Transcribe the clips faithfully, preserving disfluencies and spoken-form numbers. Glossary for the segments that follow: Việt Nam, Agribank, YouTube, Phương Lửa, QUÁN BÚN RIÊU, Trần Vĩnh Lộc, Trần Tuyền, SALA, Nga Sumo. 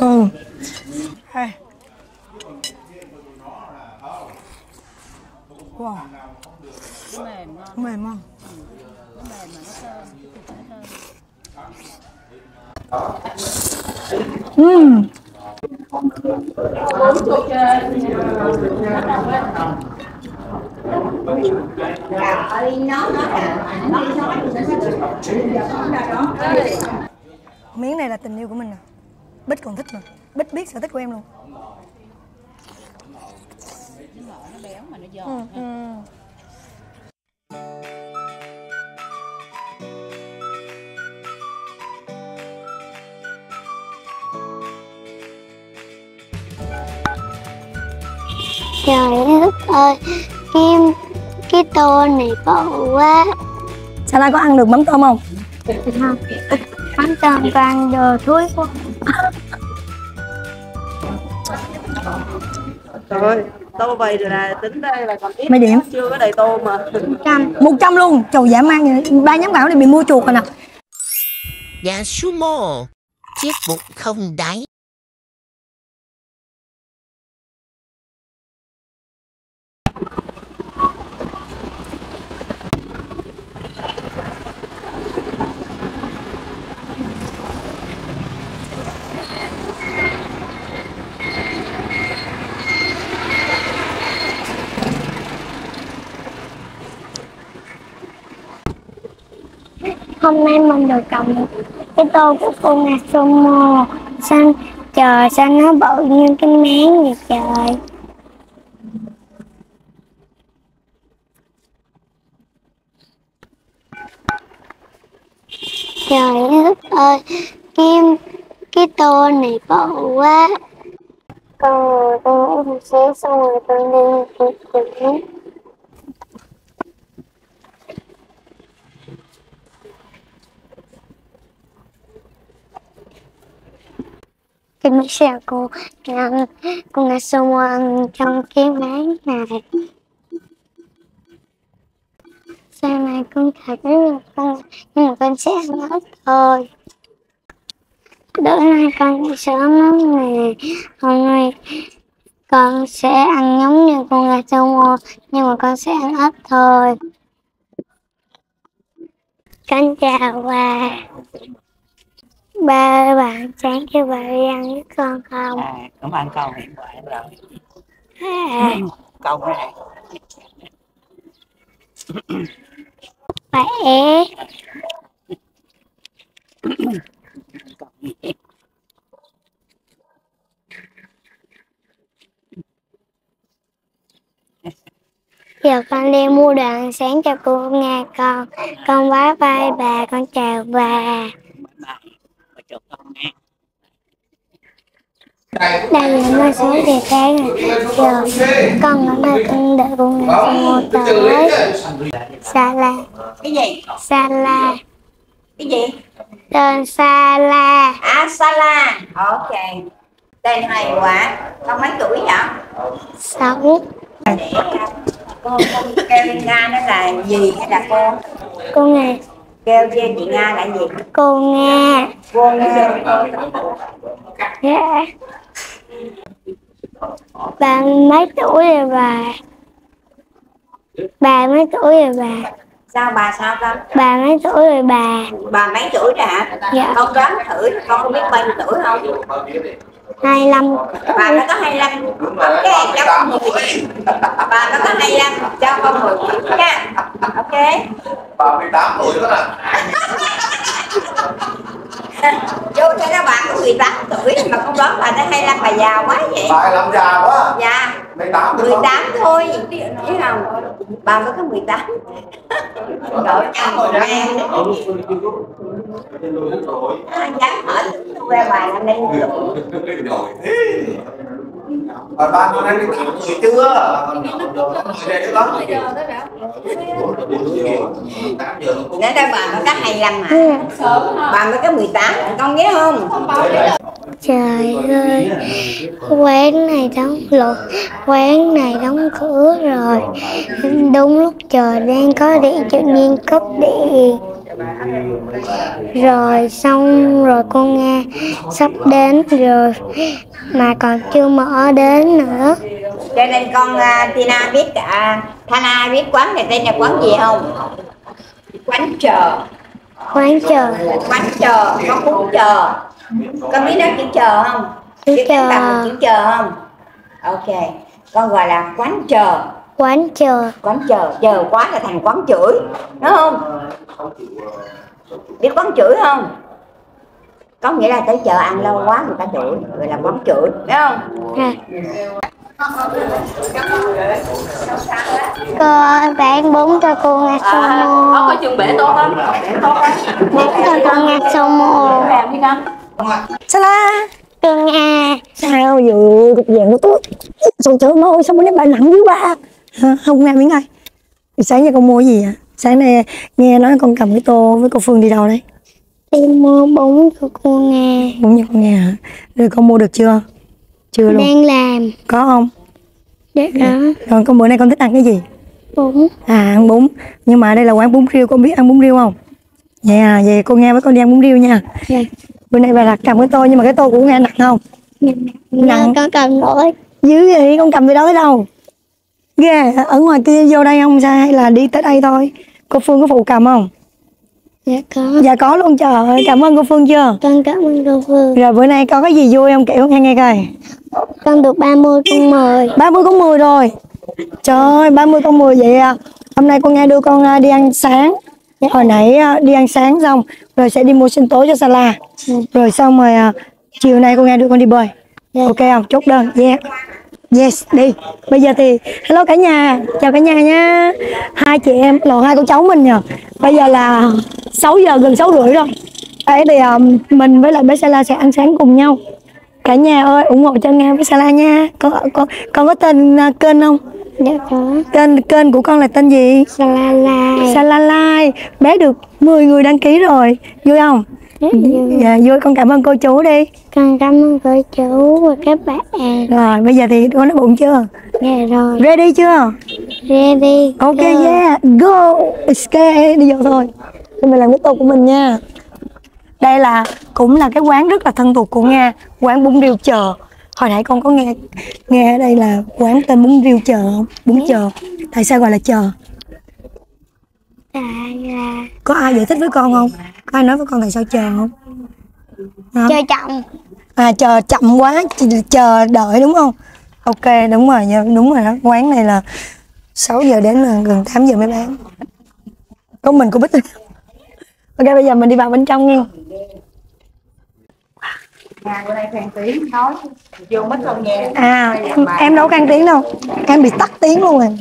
Ừ. Hey. Wow. Mềm không? Mềm không? Mềm mà nó thơm, thơm. Ừm. Miếng này là tình yêu của mình nè. Bích còn thích mà. Bích biết sở thích của em luôn. Nó béo mà nó giòn. Ừ. Trời đất ơi, em cái tôm này bự quá. Sala có ăn được mắm tôm không? Không. Mắm tôm toàn đồ thúi quá. Trời ơi, tao vậy rồi nè, tính đây là còn ít. Mấy điểm? Chưa có đầy tôm mà. một trăm. một trăm luôn, trời dã man. Ba nhắm gạo này bị mua chuột rồi nè. Nga Sumo, chiếc bụng không đáy. Hôm nay mình được cầm cái tô của cô Nga Sumo. Sao, trời sao nó bự như cái máng vậy trời. Trời đất ơi, em cái tô này bự quá. Còn tôi nghĩ một xíu xong rồi tôi đi tôi cũng mình sẽ cô ăn cô Nga Sumo ăn trong cái máng này. Sau này con thật nhưng con nhưng mà con sẽ ăn hết thôi. Đỡ nay con sẽ ăn này. Hôm nay con sẽ ăn giống như cô Nga Sumo nhưng mà con sẽ ăn hết thôi. Con chào bà. Ba ơi, bạn sáng cho bà đi ăn với con không? À, cũng ăn con hiện tại rồi. À. Con này. Bà ế. Giờ con đi mua đồ ăn sáng cho cô Nga con. Con bye bye bà, con chào bà. Đây là mưa sáng về sáng này. Giờ con ở đây con đợi cô Nga Sumo tới. Sala. Cái gì? Sala. Cái gì? Tên Sala. À Sala. Ok. Tên hay quá. Con mấy tuổi vậy? Sáu. Cô con kêu Nga nó là gì hay là cô? Cô Nga. Kêu cho chị Nga là gì? Cô Nga. Cô Nga. Dạ. Bà mấy tuổi rồi bà? Bà mấy tuổi rồi bà? Sao bà sao con? Bà mấy tuổi rồi bà? Bà mấy tuổi rồi hả? Dạ. Con đoán thử, con không biết bao nhiêu tuổi không? hai mươi lăm. Bà nó có hai mươi lăm. Cái em cho con mười. Bà nó có hai mươi lăm, cho con mười nha. Ok. Bà mười tám tuổi đó nè. Vô cho các bạn có mười tám tuổi mà không đoán bà nó hai mươi lăm, bà già quá vậy. Bà hai mươi lăm già quá. Dạ. mười tám thôi. mười tám thôi. Chứ không? Bà mới có mười tám. Rồi ăn rồi đó. Dám hỏi qua bà năm nay rồi. Bà ba con ăn đi tắm rồi chưa? Nãy đây bà mới có hai mươi lăm mà. Bà mới có mười tám, con biết không? trời ơi, quán này đóng lộn, quán này đóng cửa rồi. Đúng lúc trời đang có điện tự nhiên cúp điện. Rồi xong rồi con Nga sắp đến rồi mà còn chưa mở đến nữa. Cho nên con uh, Tina biết cả uh, Thana biết quán này tên là quán gì không? Quán chờ. Quán chờ. Quán chờ, có cuốn chờ. Con biết nói chữ chờ không? Chữ chờ. Tập chữ chờ không? Ok, con gọi là quán chờ. Quán chờ. Quán chờ, chờ quá là thành quán chửi, đúng không? Biết quán chửi không? Có nghĩa là tới chợ ăn lâu quá người ta chửi, gọi là quán chửi, đúng không? À. Cô bán bún cho cô Nga Sumo. Có chừng bể tốt lắm. Bún cho con Nga Sumo. Sala. Con Nga. Sao vừa cục vàng của tôi. Xong trời ơi, sao bữa nay bà nặng dữ ba. Không nghe miếng ơi. Sáng nay con mua gì vậy? Sáng nay nghe nói con cầm cái tô với cô Phương đi đâu đấy? Đi mua bún cho cô Nga. Bún cho cô Nga hả? Rồi con mua được chưa? Chưa luôn. Đang làm. Có không? Dạ có. Rồi con bữa nay con thích ăn cái gì? Bún. À ăn bún. Nhưng mà đây là quán bún riêu, con biết ăn bún riêu không? Dạ, yeah, vậy cô Nga với con đi ăn bún riêu nha. Dạ. Yeah. Bữa nay bà đặt cầm cái tô nhưng mà cái tô của Nga nặng không? Nặng. Nặng. Con cầm nổi. Dữ vậy con cầm từ đó tới đâu? Ghê, yeah, ở ngoài kia vô đây không sao hay là đi tới đây thôi? Cô Phương có phụ cầm không? Dạ có. Dạ có luôn, trời ơi, cảm ơn cô Phương chưa? Con cảm ơn cô Phương. Rồi bữa nay con có gì vui không kiểu nghe nghe coi. Con được ba mươi con mười. ba mươi con mười rồi. Trời ơi, ba mươi con mười vậy à. Hôm nay con Nga đưa con đi ăn sáng. Dạ. Hồi nãy đi ăn sáng xong rồi sẽ đi mua sinh tố cho Sala. Dạ. Rồi xong rồi chiều nay con Nga đưa con đi bơi. Dạ. Ok không? Chốt đơn. Yeah. Yes, đi. Bây giờ thì hello cả nhà, chào cả nhà nha. Hai chị em, lộn hai cô cháu mình nhờ. Bây giờ là sáu giờ, gần sáu rưỡi rồi. Đấy thì um, mình với lại bé Sala sẽ ăn sáng cùng nhau. Cả nhà ơi, ủng hộ cho Nga với Sala nha. Con con con có tên uh, kênh không? Dạ có. Kênh kênh của con là tên gì? Sala Lai. Sala Lai. Bé được mười người đăng ký rồi. Vui không? Dạ yeah, vui, con cảm ơn cô chú đi. Con cảm ơn cô chú và các bạn. Rồi bây giờ thì con nó bụng chưa? Dạ yeah, rồi. Ready chưa? Ready. Ok go. Yeah, go. Okay, đi vô thôi. Mình làm cái tô của mình nha. Đây là cũng là cái quán rất là thân thuộc của Nga, quán bún riêu chờ. Hồi nãy con có nghe nghe ở đây là quán tên bún riêu chờ không? Bún chờ. Tại sao gọi là chờ? Có ai giải thích với con không? Có ai nói với con tại sao chờ không? Hả? Chờ chậm. À chờ chậm quá, chờ đợi đúng không? Ok đúng rồi, đúng rồi đó. Quán này là sáu giờ đến là gần tám giờ mới bán. Có mình cũng biết. Ok bây giờ mình đi vào bên trong nha. Nhà của đây khang tiếng nói vô mất không nghe. À em, em đâu có khang tiếng đâu. Em bị tắt tiếng luôn rồi.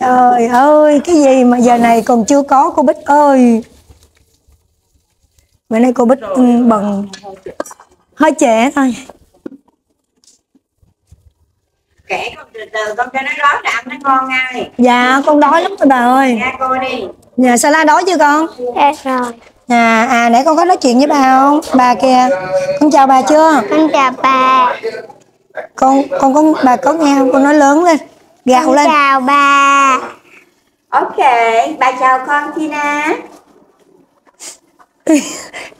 Trời ơi, cái gì mà giờ này còn chưa có cô Bích ơi. Bữa nay cô Bích bận hơi trễ thôi. Kể con từ từ, con cho nó đói là ăn nó ngon ngay. Dạ, con đói lắm rồi bà ơi. Dạ, cô đi. Nhà Sala đói chưa con? Dạ rồi. À, à, nãy con có nói chuyện với bà không? Bà kìa, con chào bà chưa? Con chào bà. Con, con, con bà có nghe không? Con nói lớn lên. Gạo con lên. Chào bà. Ok, bà chào con Tina.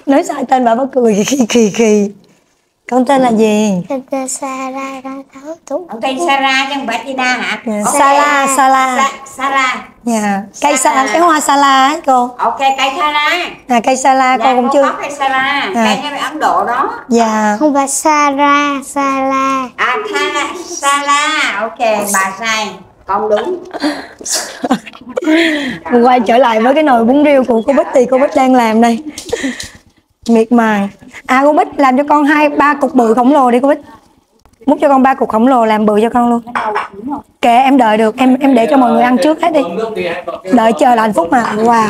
Nói sai tên bà bắt cười kỳ kỳ kỳ. Con tên là gì? Con tên Sala, con sáu tuổi. Con tên Sala chứ không phải Tina hả? Yeah. Sala, Sala. Sala. Dạ. Cây Sala, cái hoa Sala ấy cô. Ok, cây Sala. À cây Sala dạ, con cũng chưa. Cây Sala, cây như Ấn Độ đó. Dạ. Không phải Sara, Sala. À Sala, Sala. Ok, bà sai. Con đúng. Quay trở lại với cái nồi bún riêu của cô Bích thì cô Bích đang làm đây. Miệt mài. À cô Bích làm cho con hai ba cục bự khổng lồ đi cô Bích. Múc cho con ba cục khổng lồ làm bự cho con luôn. Kệ em đợi được, em em để cho mọi người ăn trước hết đi. Đợi chờ là hạnh phúc mà. Wow.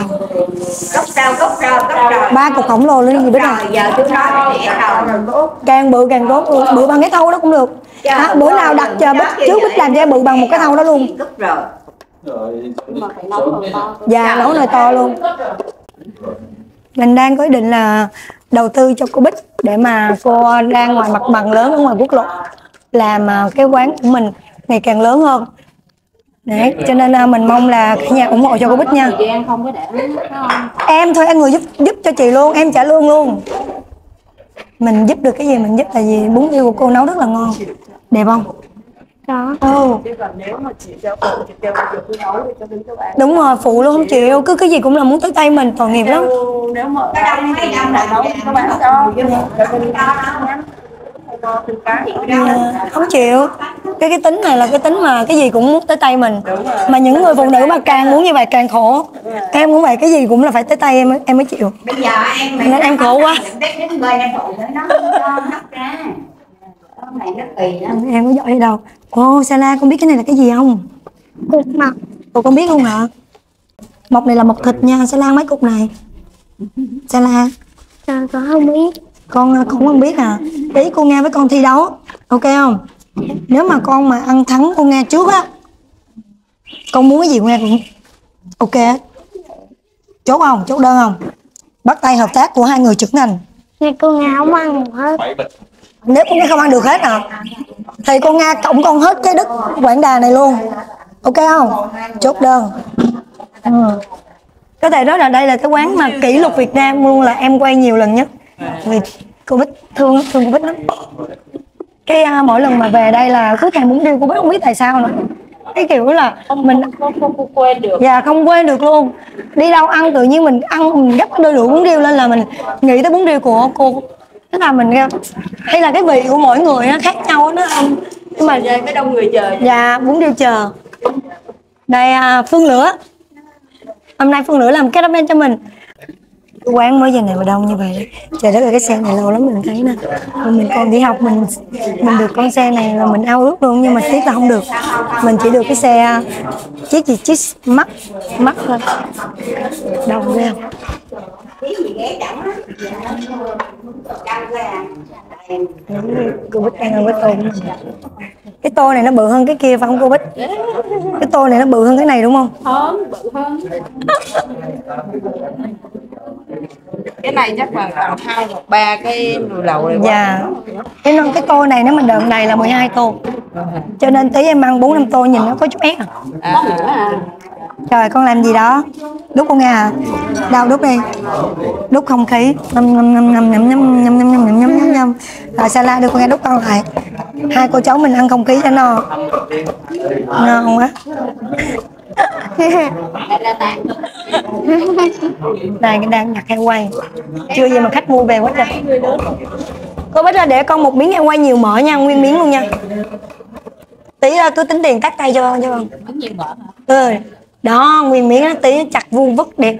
Ba cục khổng lồ luôn gì biết không? Càng bự càng tốt, bự bằng cái thau đó cũng được. À, bữa nào đặt chờ Bích trước Bích làm cho em bự bằng một cái thau đó luôn. Dạ nấu nồi to luôn. Mình đang có ý định là đầu tư cho cô Bích để mà cô ra ngoài mặt bằng lớn ở ngoài quốc lộ làm cái quán của mình ngày càng lớn hơn. Đấy, cho nên mình mong là cả nhà ủng hộ cho cô Bích nha. Em thôi, em người giúp giúp cho chị luôn, em trả lương luôn. Mình giúp được cái gì mình giúp, tại vì bún riêu của cô nấu rất là ngon. Đẹp không? Đó. Ừ. Đúng rồi, phụ luôn không chịu, cứ cái gì cũng là muốn tới tay mình, tội nghiệp lắm. Nếu mà không chịu, cái cái tính này là cái tính mà cái gì cũng muốn tới tay mình, mà những người phụ nữ mà càng muốn như vậy càng khổ. Em cũng vậy, cái gì cũng là phải tới tay em mới, em mới chịu. Bây giờ em nên em khổ quá. Này nó kỳ lắm. Em có giỏi đâu. Cô Sala, con biết cái này là cái gì không? Cục mọc. Cô con biết không hả? Mọc này là mọc thịt nha. Sala mấy cục này. Sala. Con không biết. Con cũng không biết à? Ý cô Nga với con thi đấu, ok không? Nếu mà con mà ăn thắng cô Nga trước á, con muốn cái gì Nga cũng ok. Chốt không? Chốt đơn không? Bắt tay hợp tác của hai người trưởng ngành. Này cô Nga không ăn hết. Nếu cô Nga không ăn được hết à, thì cô Nga cộng con hết cái đất Quảng Đà này luôn. Ok không? Chốt đơn. Ừ. Có thể nói là đây là cái quán mà kỷ lục Việt Nam luôn, là em quay nhiều lần nhất. Vì cô Bích thương, thương cô Bích lắm. Cái à, mỗi lần mà về đây là cứ càng muốn đi, cô Bích không biết tại sao nữa. Cái kiểu là mình không, không, không quên được. Dạ không quên được luôn. Đi đâu ăn tự nhiên mình ăn, mình gấp đôi đũa bún riêu lên là mình nghĩ tới bún riêu của cô. Tức là mình hay là cái vị của mỗi người nó khác nhau đó anh, nhưng mà về cái đông người chờ. Dạ bún riêu chờ. Đây à, Phương Lửa. Hôm nay Phương Lửa làm cái ramen cho mình. Quán mới giờ này mà đông như vậy, trời đất ơi, cái xe này lâu lắm mình thấy nè. Mình còn đi học mình mình được con xe này là mình ao ước luôn, nhưng mà tiếc là không được. Mình chỉ được cái xe chiếc gì chiếc mắt mắt thôi. Đông ghê. Cô Bích ăn ăn cái tô của mình. Cái tô này nó bự hơn cái kia phải không cô Bích? Cái tô này nó bự hơn cái này đúng không? Không, bự hơn. Cái này chắc là tầm hai hoặc ba cái nồi lẩu này. Dạ. Cái cái tô này nếu mình đợt này là mười hai tô. Cho nên tí em ăn bốn năm tô nhìn nó có chút ép à. À. Trời con làm gì đó. Đút con Nga à? Đau đút đi. Đút không khí. Ngâm ngâm ngâm ngâm ngâm ngâm ngâm ngâm ngâm ngâm ngâm. Rồi Sala đưa con Nga đút con lại. Hai cô cháu mình ăn không khí cho no. Ngon quá. Này đang nhặt heo quay. Chưa gì mà khách mua về quá trời. Cô Bích là để con một miếng heo quay nhiều mỡ nha, nguyên miếng luôn nha. Tí cứ tính tiền tắt tay cho cho con. Ừ. Đó, nguyên miếng đó, tí chặt vuông vứt đẹp.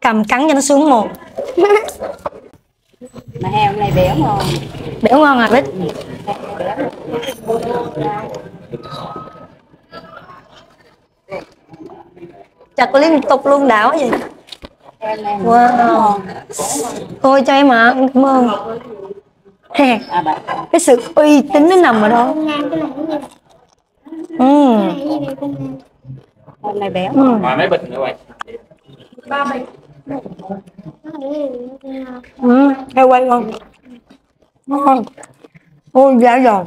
Cầm cắn cho nó xuống một. Mà heo hôm nay béo ngon. Béo ngon à Bích? Chặt liên tục luôn đảo gì. Wow. Thôi cho em ạ, à, cảm ơn. Cái sự uy tín nó nằm ở đó. Ừ. Hôm nay béo. Ừ. Mà mấy bịch nữa vậy? Ba bịch. Ừ, heo quay ngon. Ngon. Ôi dạ giòn.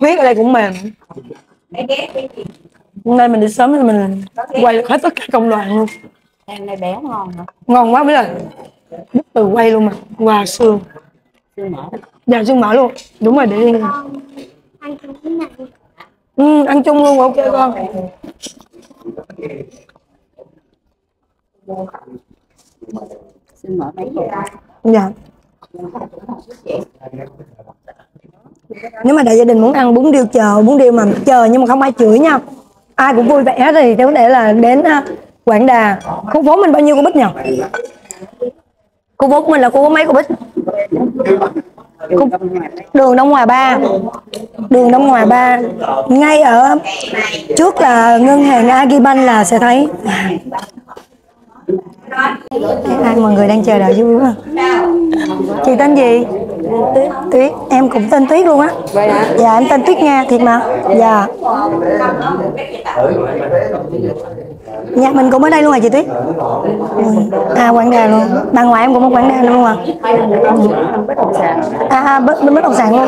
Huyết ở đây cũng mềm. Hôm nay mình đi sớm thì mình quay hết tất cả công đoạn luôn. Em này béo ngon hả? Ngon quá, biết rồi. Đứt từ quay luôn mà. Qua xương. Xương mỡ. Dạ xương mỡ luôn. Đúng rồi, để đi. Ăn chung cái này. Ừ, ăn chung luôn, ok con. Xương mỡ mấy giờ? Dạ. Nếu mà đại gia đình muốn ăn bún riêu chờ, bún riêu mà chờ nhưng mà không ai chửi nha, ai cũng vui vẻ thì vấn đề là đến Quảng Đà. Khu phố mình bao nhiêu cô Bích nhỉ? Khu phố của mình là khu phố mấy cô Bích? Đường Đông Hòa ba. Đường Đông Hòa ba. Ngay ở trước là ngân hàng Agribank là sẽ thấy. Hai mọi người đang chờ đợi vui quá. Chị tên gì? Tuyết. Tuyết, em cũng tên Tuyết luôn á. Dạ em tên Tuyết Nga, thiệt mà. Dạ. Nhà mình cũng ở đây luôn hả chị Tuyết? Ừ. À Quảng Đà luôn. Bà ngoại em cũng ở Quảng Đà luôn à? À, à bất, bất động sản luôn.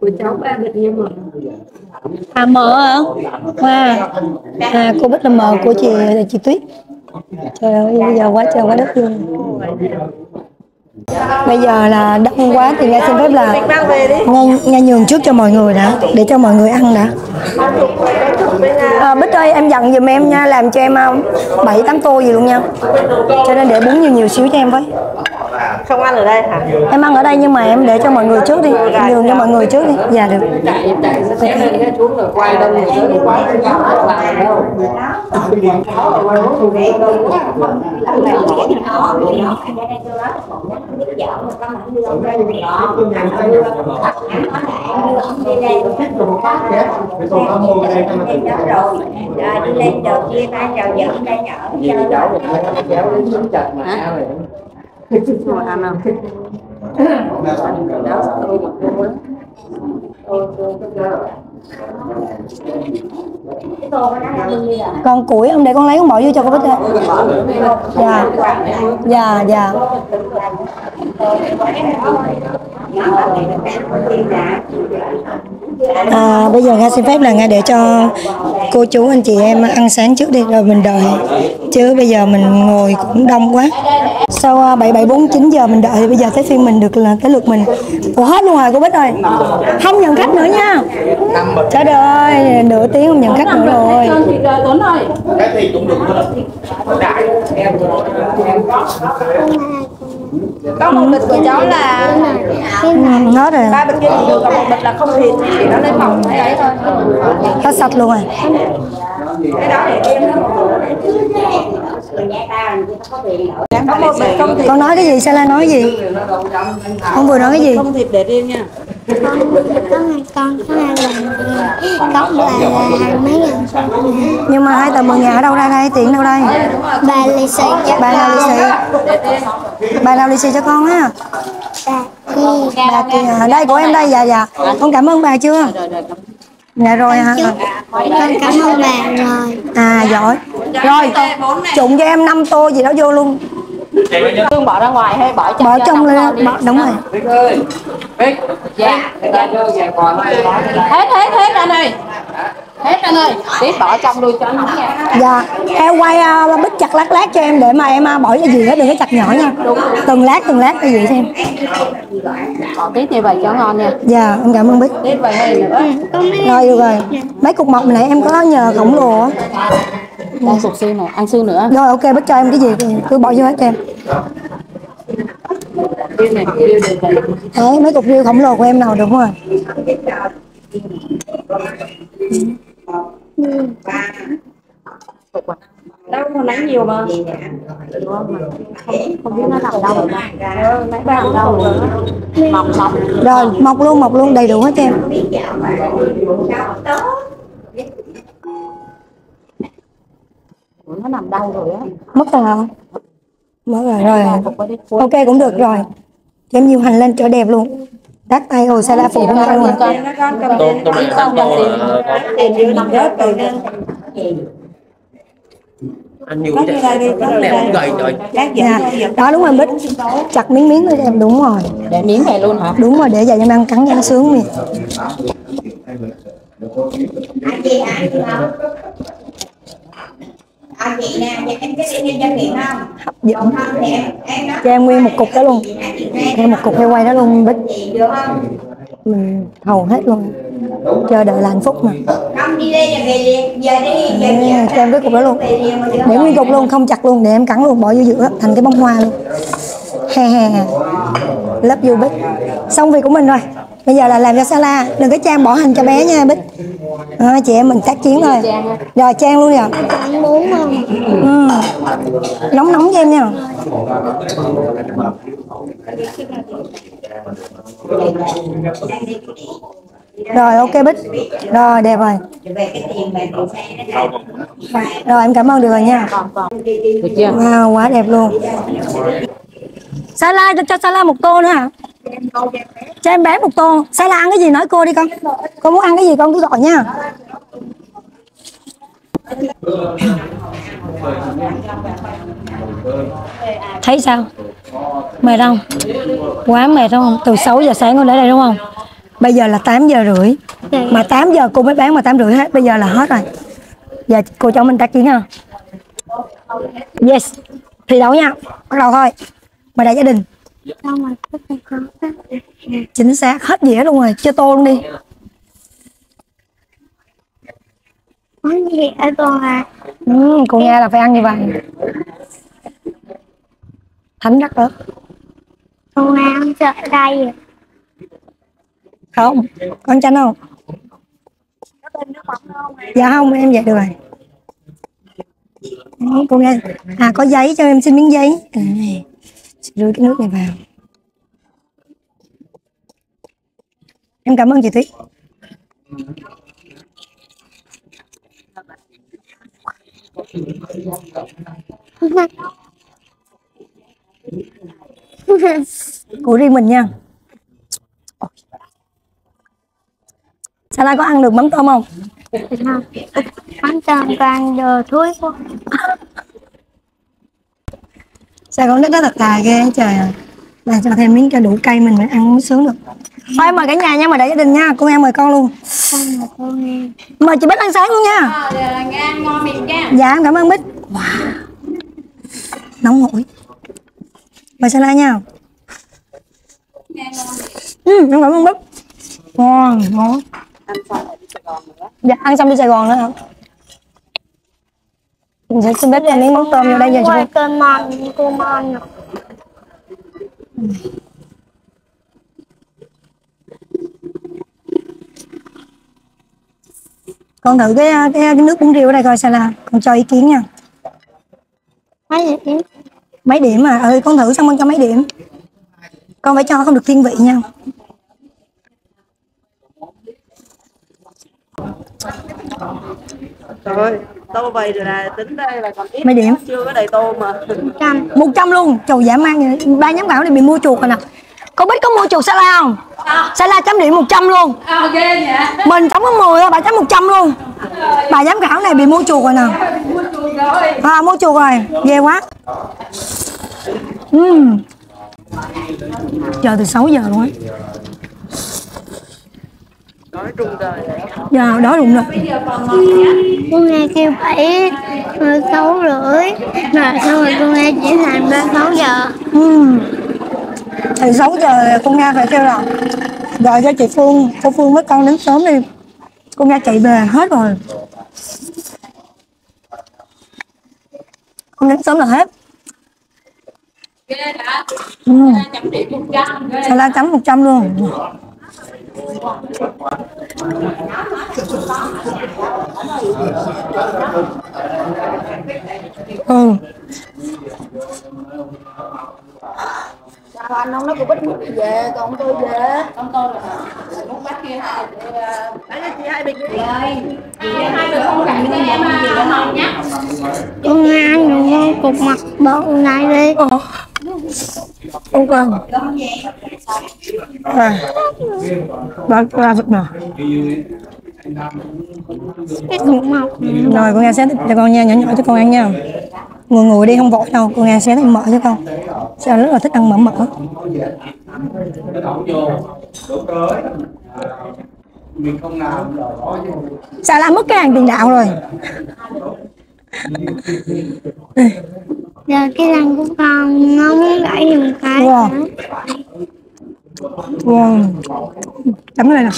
Của cháu ba Bích em rồi. À mờ hả? À, à cô Bích là mờ của chị chị Tuyết. Trời ơi bây giờ quá trời quá đất luôn. Bây giờ là đông quá thì Nga xin phép là Nga, Nga nhường trước cho mọi người đã, để cho mọi người ăn đã. À, Bích ơi em dặn giùm em nha, làm cho em bảy tám tô gì luôn nha. Cho nên để bún nhiều nhiều xíu cho em với. Không ăn ở đây hả? Em ăn ở đây nhưng mà em để cho mọi người trước đi, nhường cho mọi người trước đi. Dạ được. Ngồi ăn nào. Con củi ông để con lấy con bỏ vô cho con Bích ra. Dạ. Dạ dạ. À, bây giờ Nga xin phép là Nga để cho cô chú anh chị em ăn sáng trước đi rồi mình đợi, chứ bây giờ mình ngồi cũng đông quá. Sau bảy bảy bốn chín giờ mình đợi, bây giờ tới phiên mình được là tới lượt mình. Ủa hết luôn rồi cô Bích ơi, không nhận khách nữa nha. Trời ơi nửa tiếng không nhận khách nữa rồi. Có một bịch của cháu là ừ, hết rồi. Ba bịch kia thì được, còn một bịch là không thịt thì nó lấy phòng cái đấy thôi. Hết sạch luôn rồi. Cái đó thì em con nói cái gì? Sala nói gì? Con vừa nói cái gì? Không thịt để riêng nha. Con con có hai lần cốc là mấy ngàn. Nhưng mà hai tờ mười ngàn ở đâu ra đây? Tiền đâu đây? Bà lì xì cho bà con. Lì xì. Bà làm lì xì cho con á. Bà kìa, đây của em đây, dạ dạ. Con cảm ơn bà chưa? Dạ rồi hả? Con cảm ơn bà rồi. À giỏi. Rồi, trụng cho em năm tô gì đó vô luôn. Tương bỏ ra ngoài hay bỏ trong? Bỏ trong lên, đúng rồi. Hết hết hết anh ơi. Hết anh ơi, tiếp bỏ trong luôn cho anh nóng nha. Dạ, em quay uh, Bích chặt lát lát cho em để mà em uh, bỏ cái gì hết, đừng có chặt nhỏ nha. Từng lát từng lát cái gì xem. Còn tiếp như vậy cho ngon nha. Dạ, em cảm ơn Bích. Tiếp vậy hay nữa. Rồi được rồi. Mấy cục mọc này em có nhờ khổng lồ á. Đang sụp xương này, ăn xương nữa. Rồi ok, Bích cho em cái gì thì cứ bỏ vô hết cho em. Đấy, mấy cục riêu khổng lồ của em nào đúng rồi. Đâu còn nắng nhiều mà không biết nó nằm đâu rồi. Mọc mọc rồi, mọc luôn mọc luôn đầy đủ hết em. Nó nằm đâu rồi á, mất rồi không? Mất rồi rồi. Ok cũng được rồi, thêm nhiều hành lên cho đẹp luôn. Đắt tay hồ Sala phụ hôm nay luôn. Đó đúng rồi Bích. Chặt miếng miếng thôi em, đúng rồi. Để miếng này luôn hả? Đúng rồi, để vậy em ăn cắn cho sướng nè. Hấp dẫn. Cho em nguyên một cục đó luôn. Em một cục heo quay đó luôn Bích. Mình hầu hết luôn. Chờ đợi là hạnh phúc mà. Để cho em cái cục đó luôn. Để nguyên cục luôn, không chặt luôn. Để em cắn luôn, bỏ vô giữa thành cái bông hoa luôn. Hè hè. Love you Bích. Xong việc của mình rồi. Bây giờ là làm cho Sala, đừng có chan bỏ hành cho bé nha Bích. À, chị em mình tác chiến thôi. Rồi chan luôn rồi. Ừ. Nóng nóng cho em nha. Rồi ok Bích. Rồi đẹp rồi. Rồi em cảm ơn được rồi nha. Được chưa? Wow, quá đẹp luôn. Sala cho Sala một tô nữa hả? Cho em bé một tô. Sala ăn cái gì nói cô đi con. Con muốn ăn cái gì con cứ gọi nha. Thấy sao? Mệt không? Quá mệt đúng không? Từ sáu giờ sáng con đến đây đúng không? Bây giờ là tám giờ rưỡi. Mà tám giờ cô mới bán mà tám rưỡi hết. Bây giờ là hết rồi. Giờ cô cho mình tác chiến ha. Yes. Thi đấu nha. Bắt đầu thôi. Mời đại gia đình. Chính xác. Hết dĩa luôn rồi. Cho tô luôn đi. Ừ, cô nghe là phải ăn như vậy. Thánh rất ớt. Cô nghe không sợ đây. Không, con chanh không? Dạ không, em vậy được rồi. Đấy, cô nghe. À, có giấy cho em xin miếng giấy. À, đưa cái nước này vào. Em cảm ơn chị Thúy. Của riêng mình nha. Sala có ăn được mắm tôm không? Không. Mắm tôm toàn đồ thúi quá. Sao con nít đó thật tài ghê trời ơi. Là cho thêm miếng cho đủ cay mình mới ăn mới sướng được. Thôi mời cả nhà nha, mời đại gia đình nha. Cô Nga mời con luôn. Mời chị Bích ăn sáng luôn nha. Ờ, là Nga ngon miệng nha. Dạ em cảm ơn Bích. Wow. Nóng hổi. Mời Sala nha. Ừ, em cảm ơn Bích. Ngon, ngon. Ăn xong rồi đi Sài Gòn nữa. Dạ, ăn xong đi Sài Gòn nữa hả? Mình sẽ xin bếp em miếng món tôm vô đây giờ cho cô. Cơm ngon, cô ngon. Con thử cái cái, cái nước bún riêu ở đây coi sao là con cho ý kiến nha. Mấy điểm? Mấy điểm à? Ừ, con thử xong con cho mấy điểm. Con phải cho không được thiên vị nha. Trời ơi, tô vậy rồi là tính đây là còn ít. Mấy điểm? Chưa có đầy tô mà. một trăm. một trăm luôn. Trời dã man. Ba nhóm bảo này bị mua chuột rồi nè. Con Bích có mua chuột Sala không? À. Sala chấm điểm một trăm luôn. À, ok vậy. Mình chấm có mười thôi, bà chấm một trăm luôn. Bà giám khảo này bị mua chuột rồi nè. À, mua chuột rồi. Ghê quá. Uhm. Chờ từ sáu giờ luôn ấy. Đói rụng đời. Dạ, đói rụng rồi. Cô Nga kêu phải sáu rưỡi. Mà xong rồi cô Nga chỉ làm ba sáu giờ. Ừ. Thì sáu giờ cô Nga phải kêu rồi. Rồi cho chị Phương, cô Phương với con đến sớm đi. Cô Nga chạy về hết rồi. Con đến sớm là hết. Ừ. Sala chấm một trăm luôn. Ừ. Sao anh không nói cô Bích muốn về, còn tôi về. Còn tôi là muốn bắt kia hai bịch. Bán cho chị hai bịch đi. Hai bịch không cần cho em hồng nhé. Con Nga ăn được cục mặt bộ này đi. Không cần. Rồi. Đó là vật nào. Rồi con Nga xé thịt cho con nha, nhỏ nhỏ cho con ăn nha. Ngồi ngồi đi không vội đâu, con Nga xé thịt mỡ cho con. Sao rất là thích ăn mỡ mỡ. Sao làm mất cái hàng tiền đạo rồi. Giờ cái răng của con nó muốn gãy một cái. Wow. Nữa. Wow. Chấm lại nè.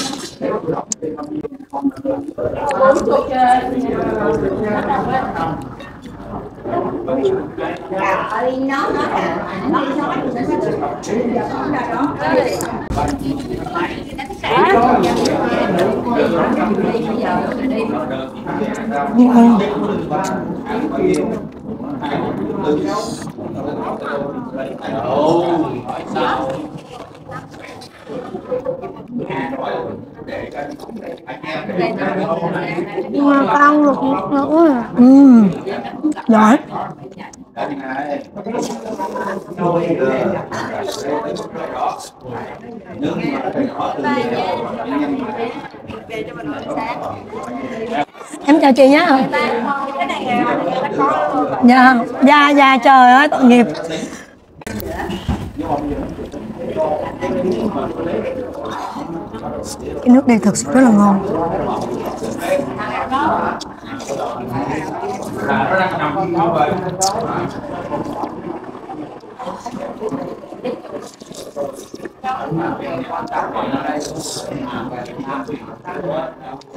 Wow. Đâu, phải sao? Hoa con luộc một nữa. Ừ. Giỏi. Em chào chị nhé. Dạ, dạ, dạ, trời ơi, tội nghiệp. Cái nước đây thực sự rất là ngon.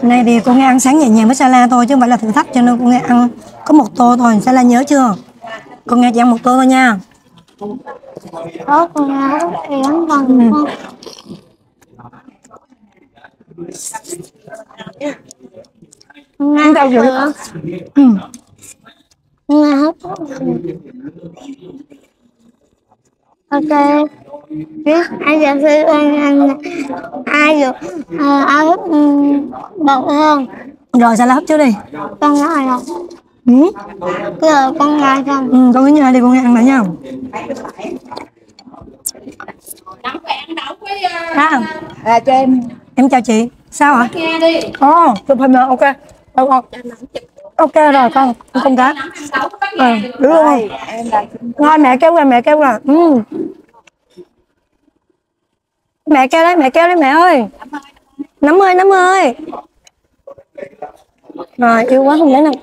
Nay thì cô nghe ăn sáng nhẹ nhàng với Sala thôi chứ không phải là thử thách, cho nên cô nghe ăn có một tô thôi. Sala nhớ chưa? Cô nghe chỉ ăn một tô thôi nha. Có con nghe rất ăn bằng không? Nga đâu vậy? Ừ. Nga hấp. Ok. Biết ai giờ sẽ ăn ăn ai giờ ai hấp bột hơn. Rồi sao là hấp trước đi. Con nói rồi. Ừ. Giờ con nghe không? Ừ, con cứ như này đi, con nghe ăn lại nha. Đóng bạn đóng với à, à cho em. Em chào chị. Sao hả? Ồ, chụp hình rồi, ok. Đâu không? Ok rồi con, con cá. Ừ, đúng rồi. Ngon, mẹ kéo ra, mẹ kéo ra. Ừ. Mẹ kéo đấy, mẹ kéo đấy mẹ ơi. Nắm ơi, nắm ơi. Rồi, yêu quá không lấy nào.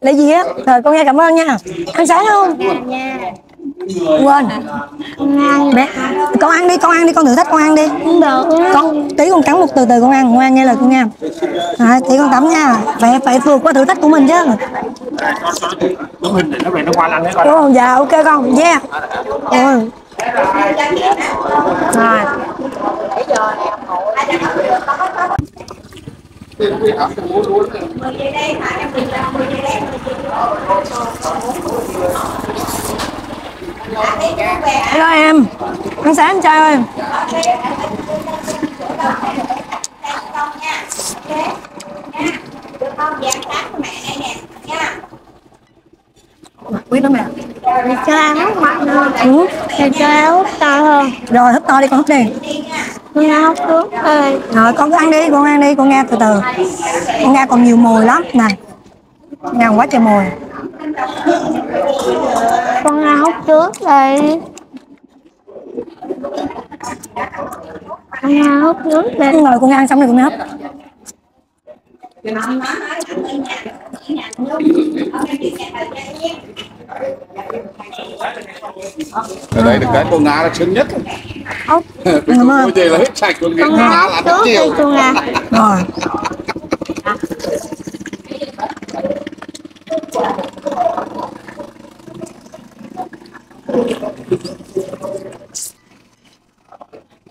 Lấy gì á? Rồi con nghe cảm ơn nha. Ăn sáng không? Quên. Mẹ, con ăn đi, con ăn đi, con thử thách con ăn đi. Con tí con cắn một từ từ con ăn, con ăn nghe lời con nghe. À, tí con tắm nha. Phải phải vượt qua thử thách của mình chứ. Đúng, dạ ok con. Yeah. Ừ. Rồi. Hello em, ăn sáng trai ơi. Quý lắm mẹ. Cho ăn hút mạnh hơn. Ừ. Cho ăn hút to hơn. Rồi hút to đi con, hút đi. Con nghe hút nước ơi. Rồi con cứ ăn đi, con ăn đi, con nghe từ từ. Con nghe còn nhiều mùi lắm nè. Nghe quá trời mùi. Con ra hút trước đi. Con ra hút trước đi. Rồi con ăn xong rồi con hút. Ở đây được cái con Nga là sướng nhất. Ôi trời là hết sạch con Nga là nó chiều. Rồi.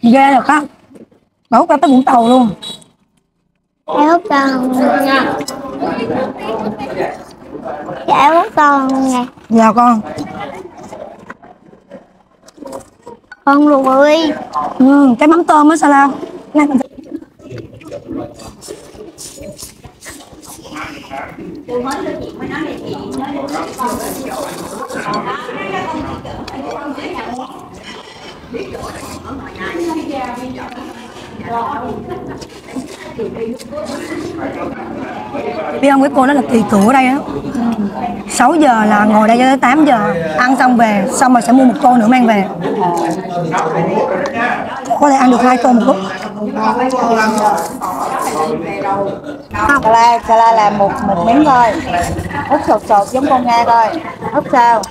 Ghê được không? Bà hút ra tới Vũng Tàu luôn. Em hút toàn nha. Dạ em hút toàn nha. Dạ con. Con luộc ơi. Ừ, cái mắm tôm á sao lao. Biết không, cái cô đó là kỳ cựu ở đây á. Sáu giờ là ngồi đây cho tới tám giờ, ăn xong về, xong rồi sẽ mua một tô nữa mang về. Có thể ăn được hai tô một lúc. Sala, Sala làm một một miếng thôi. Hút sột sột giống con Nga thôi. Hút sao?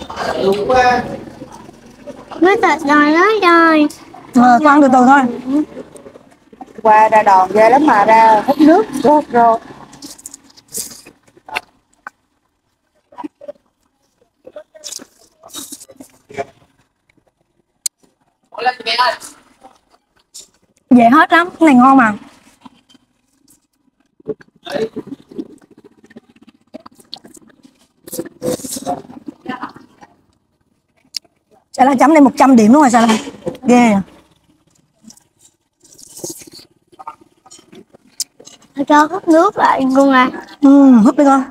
Mới tịch rồi, nói rồi. Ờ, con ăn từ từ thôi. Qua ra đòn ghê lắm mà ra hút nước, hút rồi. Dễ hết lắm, cái này ngon mà. Sẽ là chấm lên một trăm điểm đúng rồi sao? Ghê. Cho hút nước lại con à. Ừ, hút đi con.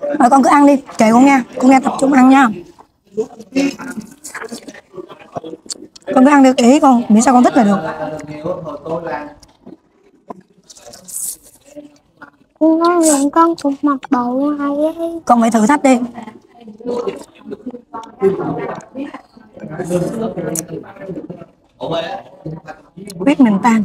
Rồi con cứ ăn đi, kệ con nha. Con nghe tập trung ăn nha. Con cứ ăn được ý con, miễn sao con thích là được. Con cũng mặc bộ hay ấy. Con phải thử thách đi. Biết mình tan.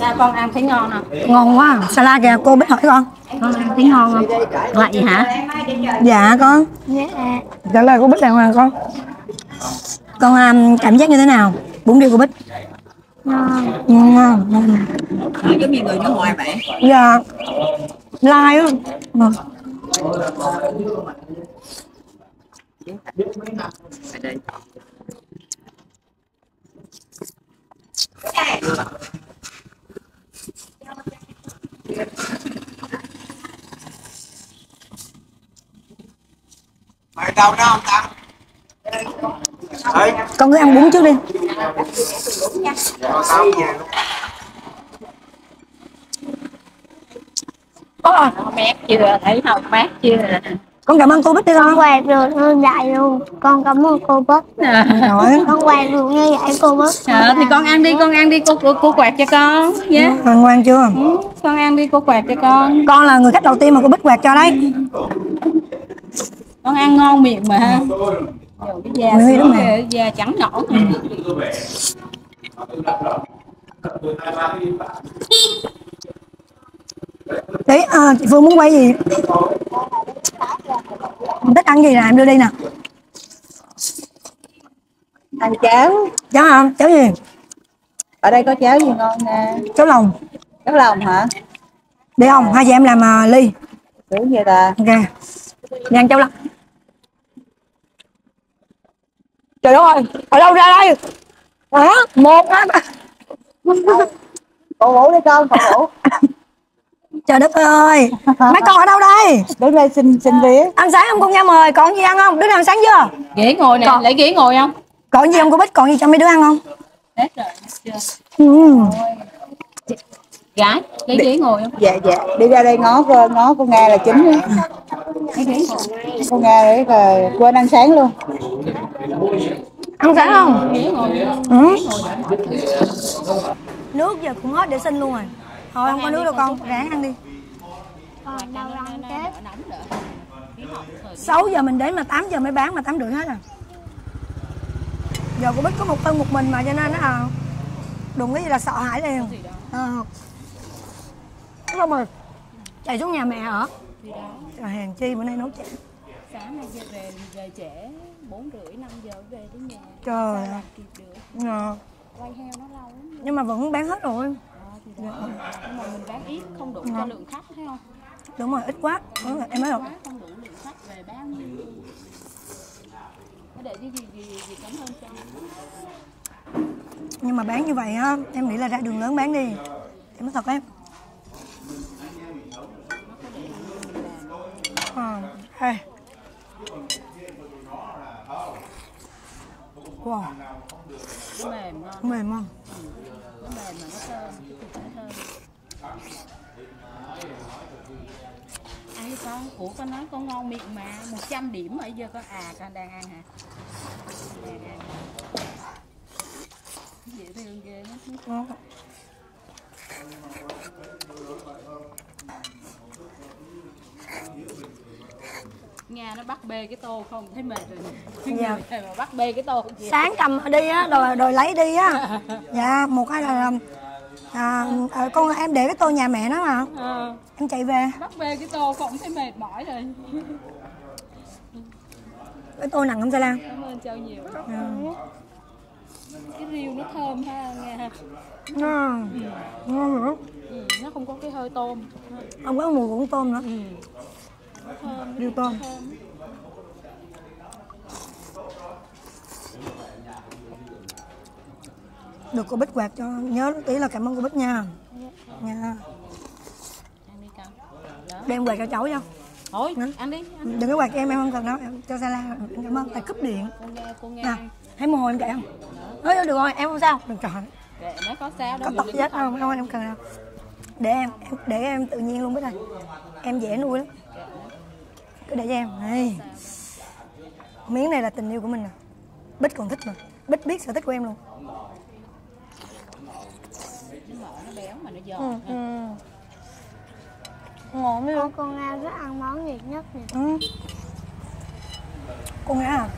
Rồi con ăn thấy ngon nè. Ngon quá. Sala kìa, cô biết hỏi con. Con ăn thấy ngon không? Lại gì hả? Dạ con. Trả lời cô Bích đàng hoàng con. Con um, cảm giác như thế nào? Bún riêu của Bích. Ngon. Ngon. Ngon. Giống như người nước ngoài vậy. Dạ. Lai á. Mày đâu đó không ta? Con cứ ăn bún trước đi. Có mát chưa? Thấy không mát chưa? Con cảm ơn cô Bích đi con. Con quẹt được như vậy luôn. Con cảm ơn cô Bích. À. Con quẹt được như vậy cô Bích. À, thì con ăn đi, con ăn đi, cô cô, cô quẹt cho con. Dạ. Yeah. Con ngoan chưa? Ừ, con ăn đi, cô quẹt cho con. Con là người khách đầu tiên mà cô Bích quẹt cho đấy. Con ăn ngon miệng mà. Cái da, đúng cái da trắng nõn. Ừ. Đấy, à, chị Phương muốn quay gì? Mình thích ăn gì là em đưa đi nè. Ăn cháo. Cháo hả? Cháo gì? Ở đây có cháo gì ngon nè? Cháo lòng. Cháo lòng hả? Đi không? Hai chị em làm uh, ly. Đúng vậy ta. Ok. Đi ăn cháo lòng. Trời ơi! Ở đâu ra đây? Hả? Một hả? Cậu ngủ đi con, cậu ngủ. Trời đất ơi, mấy con ở đâu đây? Đứng đây xin xin vía. Ăn sáng không con nha mời, còn gì ăn không? Đứa nào ăn sáng chưa? Ghế ngồi nè, còn... lấy ghế ngồi không? Còn gì không cô Bích, còn gì cho mấy đứa ăn không? Hết rồi, hết chưa? Ừ. Gái, lấy đi... ghế ngồi không? Dạ dạ, đi ra đây ngó ngó cô Nga là chính á. Lấy ghế ngồi. Cô Nga đấy là quên ăn sáng luôn. Ăn sáng không? Ghế ngồi. Ừ. Nước giờ cũng hết để xin luôn rồi. Thôi không có nước đâu con, ráng ăn đi. Còn đâu ăn chết. sáu giờ mình đến mà tám giờ mới bán mà tám rưỡi hết à. Giờ cô Bích có một thân một mình mà cho nên nó à, đụng cái gì là sợ hãi liền. À. Không rồi, chạy xuống nhà mẹ hả? Trời hèn chi bữa nay nấu chả. Sáng nay về về trễ bốn rưỡi năm giờ về đến nhà. Trời ơi. Dạ. Quay heo nó lâu lắm. Nhưng mà vẫn bán hết rồi. Dạ. Nhưng mà mình bán ít không đủ cho lượng khách thấy không? Đúng rồi, ít quá. Đúng rồi, em nói rồi. Không đủ lượng khách về bao nhiêu. Để gì gì gì cảm ơn cho. Nhưng mà bán như vậy á, em nghĩ là ra đường lớn bán đi. Em nói thật em. À, hey. Wow. Mềm không? Mềm không? Ai con, ủa con nói con ngon miệng mà một trăm điểm bây giờ con à con đang ăn hả? Đang ăn. Dễ thương ghê nó. Nga nó bắt bê cái tô không thấy mệt rồi. Dạ. Người mà bắt bê cái tô. Sáng cầm đi á, rồi rồi lấy đi á. Dạ, một cái là à, à, con em để cái tô nhà mẹ nó mà à, em chạy về bắt về cái tô cũng thấy mệt mỏi rồi. Cái tô nặng không Sala? Cảm ơn Châu nhiều à. Cái riêu nó thơm ha nghe. Ngon. Ừ. Ngon nữa. Ừ, nó không có cái hơi tôm, không có mùi của tôm nữa. Ừ. Thơm, riêu tôm thơm. Được cô Bích quạt cho, nhớ tí là cảm ơn cô Bích nha. Nha. Đem quạt cho cháu nha. Thôi, ăn đi. Đừng có quạt cho em, em không cần đâu, em cho Sala. Em cảm ơn, tại cúp điện. Cô nghe. Thấy mồ hôi em kệ không? Thôi được rồi, em không sao. Đừng chọn. Kệ nó có sao đâu. Có tóc chết không? Không, em cần đâu. Để em, để em tự nhiên luôn Bích ơi. Em dễ nuôi lắm. Cứ để cho em. Này. Miếng này là tình yêu của mình nè. Bích còn thích mà. Bích biết sở thích của em luôn. Ừ, ừ. Ngon mới luôn. Con Nga rất ăn món Việt nhất nè. Ừ. Con Nga à?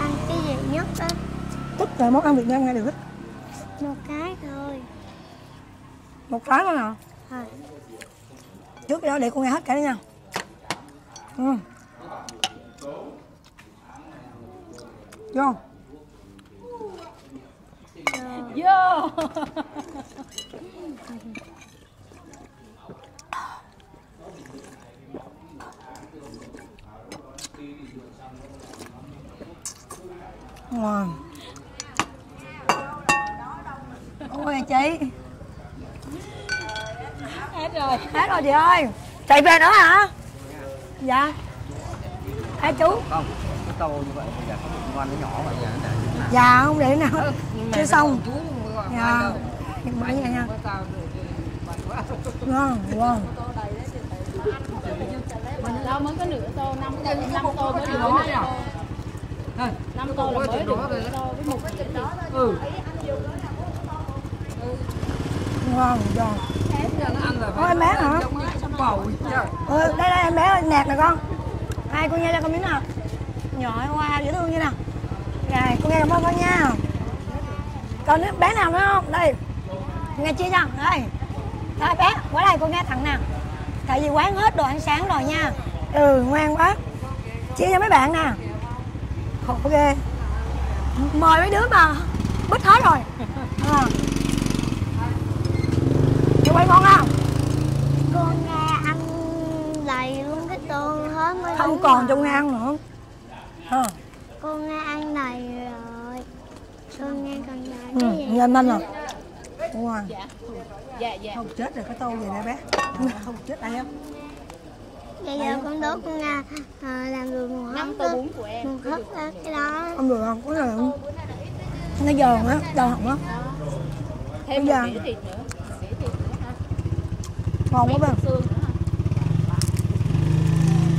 Ăn cái gì nhất á? Thích rồi, món ăn Việt Nam Nga đều thích. Một cái thôi. Một cái thôi hả? À. Trước đó để con Nga hết cả đi nha. Ừ. Vô. Vô. Ngon. Ôi chị. Hết rồi. Hết rồi chị ơi. Chạy về nữa hả? Dạ. Hả chú? Không, cái tô như vậy bây giờ không ăn nó nhỏ vậy nè. Dạ không để nào. Chưa xong. Dạ. Mãi vậy nha. Ngon, ngon. Đâu mới có nửa tô, năm tô, năm tô mới được nửa tô. Thôi, năm tô là mới được nửa tô với một cái đó thôi. Ngon, giòn. Ôi em bé hả? Ừ, đây đây em bé ơi, nạt nè con. Hai cô nghe cho con miếng nào. Nhỏ hoa dễ thương như nào. Rồi, cô nghe cảm ơn con nha. Còn đứa bé nào nữa không? Đây. Nghe chia nha. Đây. Thôi bé, qua đây cô nghe thằng nào. Tại vì quán hết đồ ăn sáng rồi nha. Ừ, ngoan quá. Chia cho mấy bạn nè. Khổ ghê. Mời mấy đứa mà Bích hết rồi. À. Chú quay ngon không? Con Nga ăn đầy luôn cái tô hết mới. Không còn trong ăn nữa. À. Con Nga ăn đầy rồi. Con Nga còn đầy cái gì? Lên lên rồi. Wow. Dạ. Dạ, dạ. Không chết rồi cái tô gì nè bé. Không chết ai á. Bây giờ con đố con Nga à, làm được một hớp. Năm tô bún của em. Một hớp cái đó. Không được không? Có được không? Nó giòn á, giòn hỏng á. Thêm một đĩa thịt nữa. Đĩa thịt nữa ha. Ngon quá bên. Xương nữa ha.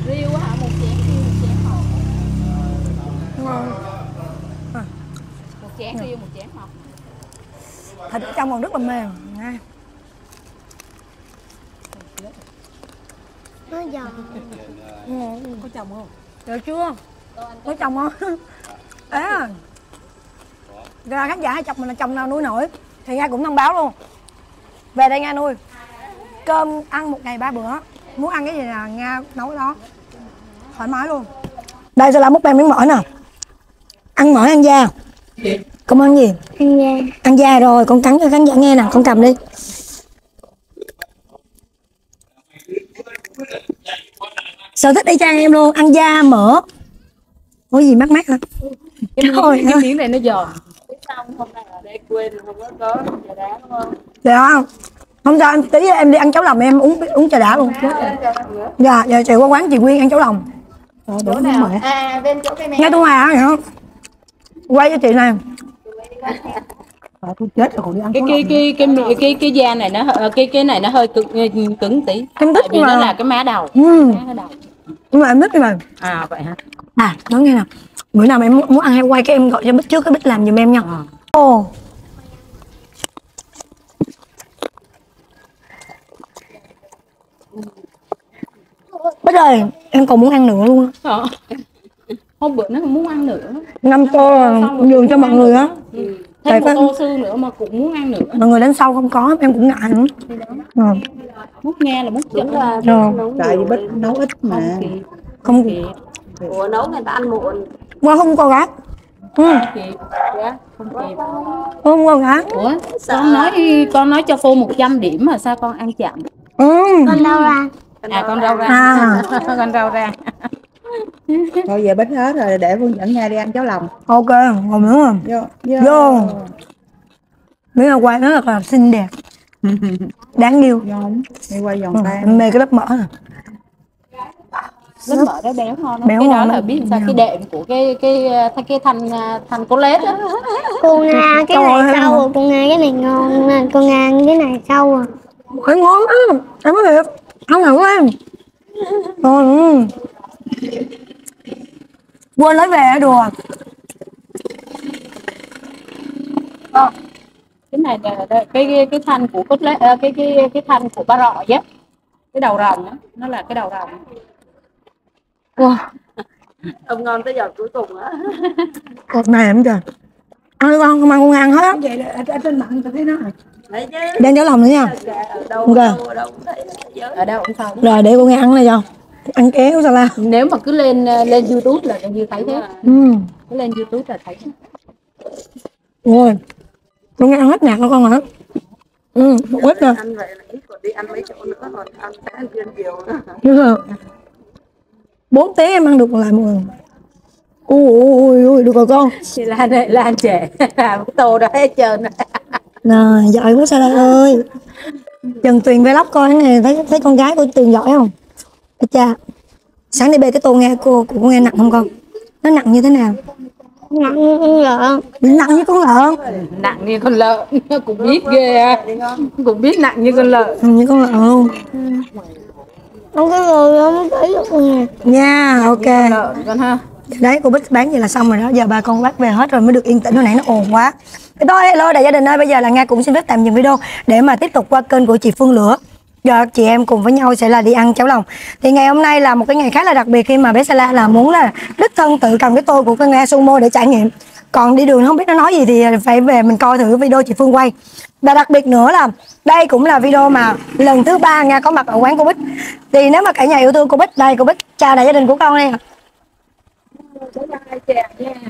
Riêu á hả? Một chén riêu, một chén hồng. Ngon. À. Một chén riêu, một chén hồng. Thịt ở trong còn rất là mềm. Ngay. Nó giòn. Ừ, có chồng không? Được chưa? Có chồng không? Ê à. Ra khán giả hay chọc mình là chồng nào nuôi nổi. Thì Nga cũng thông báo luôn. Về đây Nga nuôi. Cơm ăn một ngày ba bữa. Muốn ăn cái gì là Nga nấu cái đó. Thoải mái luôn. Đây sẽ là múc em miếng mỡ nè. Ăn mỡ ăn da. Con ăn gì? Ăn da. Ăn da rồi, con cắn cho khán giả nghe nè, con cầm đi. Sở thích y chang em luôn, ăn da, mỡ. Có gì mắc mắc hả? Cái miếng, cái miếng này nó giòn. Xong hôm nay ở đây quên, không có có trà đá đúng không? Được không? Không sao, em tí em đi ăn cháo lòng em uống uống trà đá luôn. Dạ, giờ chạy qua quán chị Quyên ăn cháo lòng. Ờ, chỗ nào? À, bên chỗ cây này. Nghe tôi hòa vậy không? Quay cho chị này. À, tôi chết rồi, đi ăn cái cái cái cái, cái cái cái da này nó cái cái này nó hơi cứng cứng tí. Em thích mà. Nó là cái má đầu. Ừ. Má đầu. Nhưng mà em thích cái này. À vậy hả? À, nói nghe nào. Bữa nào mà em muốn ăn hay quay cái em gọi cho Bích trước, cái Bích làm giùm em nha. À. Ồ. Bích ơi, em còn muốn ăn nữa luôn á. Hôm bữa nó còn muốn ăn nữa. Năm tô nhường cho mọi người á. thêm một tô xương nữa mà cũng muốn ăn nữa. Mọi người lên sau không có, em cũng ngại nữa. Ừ. Mút nghe là mút chữ là tại vì Bích nấu ít mà không kịp. Mùa nấu người ta ăn muộn. Qua không có gác. Ừ. Không kịp. Không có gác. Ủa, con nói con nói cho cô một trăm điểm mà sao con ăn chậm? Ừ. Con đâu ra? À con rau ra. À. Con rau ra. Thôi về Bích hết rồi, để Phương dẫn Nga đi ăn cháo lòng. Ok, ngồi miếng rồi. Vô. Vô. Vô. Miếng ở quay nó rất là xinh đẹp. Đáng yêu. Ngon. Đi quay vòng tay. Ừ, mê cái lớp mỡ này. Lớp mỡ đó béo ngon không? Béo cái ngon đó là biết sao cái đệm của cái cái cái, cái thành thành cô lết đó. Cô Nga cái này sâu rồi, cô Nga cái này ngon nè, cô Nga cái này sâu à. Cái ngon lắm. Em có thiệt. Không thử em. Ngon. Quên lấy về đùa. À, cái này là cái cái cái thanh của cốt lết, cái cái cái thanh của ba rọi á, cái đầu rồng á, nó là cái đầu rồng. Wow. Ông ngon tới giờ cuối cùng á. Cột này em kìa. Ăn đi con, không ăn con ăn hết. Vậy là ở trên mạng tôi thấy nó. Đấy chứ. Đem cháo lòng nữa nha. Đâu, đâu, đâu, ở đâu cũng sao. Rồi để con nghe ăn này cho. Ăn kéo sao la. Nếu mà cứ lên lên YouTube là như thấy thế. Ừ. Cứ lên YouTube là thấy. Rồi. Con nghe ăn hết nạc nó con hả? Ừ, một ít rồi. Ăn vậy là ít còn đi ăn mấy chỗ nữa còn ăn ăn viên nhiều nữa. Đúng rồi. Bốn té em ăn được lại một lần. Ui ui, được rồi con. Chị Lan ơi, Lan trẻ. Tô đó hết trơn. Nè, giỏi quá Sala ơi. Trần Tuyền vlog coi thế này, thấy thấy con gái của Tuyền giỏi không? Ê cha. Sáng đi bê cái tô nghe cô cũng nghe nặng không con? Nó nặng như thế nào? Nặng như con lợn. Nặng như con lợn. Nặng như con lợn, cũng biết ghê. Cũng biết nặng như con lợn. Nặng như con lợn không? Không cái người không thấy được nha. Nha, ok. Con ha. Đấy, cô Bích bán vậy là xong rồi đó. Giờ ba con bác về hết rồi mới được yên tĩnh, hồi nãy nó ồn quá. Thế thôi, hello đại gia đình ơi, bây giờ là Nga cũng xin phép tạm dừng video để mà tiếp tục qua kênh của chị Phương Lửa. Giờ chị em cùng với nhau sẽ là đi ăn cháo lòng. Thì ngày hôm nay là một cái ngày khá là đặc biệt khi mà bé Sala là muốn là đích thân tự cầm cái tô của con Nga Sumo để trải nghiệm. Còn đi đường không biết nó nói gì thì phải về mình coi thử video chị Phương quay. Và đặc biệt nữa là đây cũng là video mà lần thứ ba Nga có mặt ở quán cô Bích. Thì nếu mà cả nhà yêu thương cô Bích, đây cô Bích, chào đại gia đình của con đây.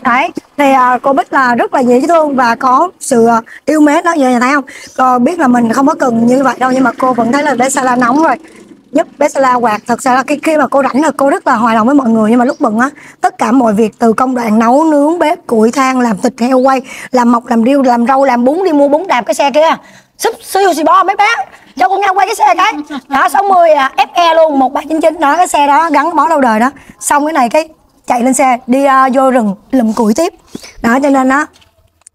Đấy, thì à, cô Bích là rất là dễ thương và có sự yêu mến đó, giờ nhà thấy không? Cô biết là mình không có cần như vậy đâu, nhưng mà cô vẫn thấy là bé Sala nóng rồi, giúp bé Sala quạt. Thật ra là khi, khi mà cô rảnh là cô rất là hòa đồng với mọi người, nhưng mà lúc bận á, tất cả mọi việc từ công đoạn nấu nướng, bếp, củi than, làm thịt heo quay, làm mọc, làm riêu, làm rau, làm bún, đi mua bún đạp cái xe kia. Súp siêu xì bo mấy bé cho con nhau quay cái xe cái đó sáu mươi F E luôn, một ba chín chín đó, cái xe đó gắn bó lâu đời đó. Xong cái này cái chạy lên xe đi uh, vô rừng lụm củi tiếp đó, cho nên đó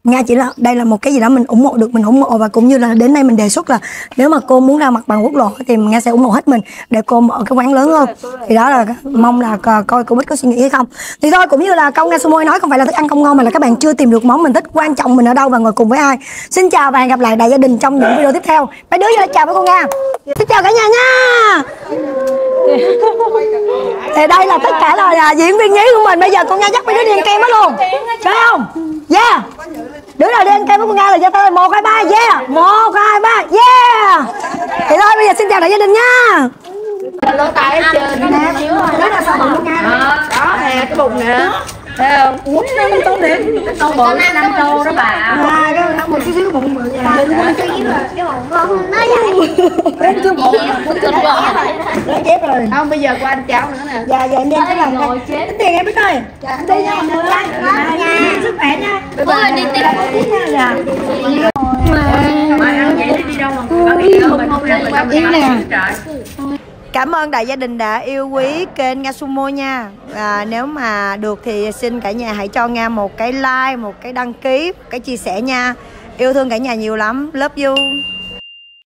Nga chỉ là đây là một cái gì đó mình ủng hộ được, mình ủng hộ, và cũng như là đến nay mình đề xuất là nếu mà cô muốn ra mặt bằng quốc lộ thì Nga sẽ ủng hộ hết mình để cô mở cái quán lớn hơn. Thì đó là mong là coi cô Bích có suy nghĩ hay không. Thì thôi, cũng như là câu Nga Sumo nói, không phải là thức ăn không ngon mà là các bạn chưa tìm được món mình thích, quan trọng mình ở đâu và ngồi cùng với ai. Xin chào và hẹn gặp lại đại gia đình trong những video tiếp theo. Mấy đứa giờ chào với cô Nga. Xin chào cả nhà nha. Thì đây là tất cả là diễn viên nhí của mình. Bây giờ con Nga dắt mấy đứa đi ăn kem hết luôn, phải không? Yeah. Đứa nào đi ăn kem với con Nga là cho tôi một hai ba yeah, một hai ba yeah. Thì thôi bây giờ xin chào đại gia đình nha. Lô tài hết trơn nè, đó là sao bụng Nga đó nè, cái bụng nè, thấy không? Uống nó tốn điểm, con bự năm tô đó bà. À, cái nó một xíu xíu bụng bự vậy. Cái bụng con nó vậy. Đến cái bụng cũng chật rồi. Nó chết rồi. Không bây giờ qua ăn cháo nữa nè. Dạ dạ em đem cái lòng coi. Tính tiền em biết ơi. Đi nha mọi người. Nha. Sức khỏe nha. Thôi đi tiếp nha là. Mà ăn vậy đi đi đâu mà không yêu nè. Cảm ơn đại gia đình đã yêu quý kênh Nga Sumo nha. à, Nếu mà được thì xin cả nhà hãy cho Nga một cái like, một cái đăng ký, một cái chia sẻ nha. Yêu thương cả nhà nhiều lắm. Love you.